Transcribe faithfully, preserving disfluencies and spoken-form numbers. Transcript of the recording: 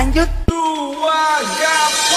lanjut dua jam.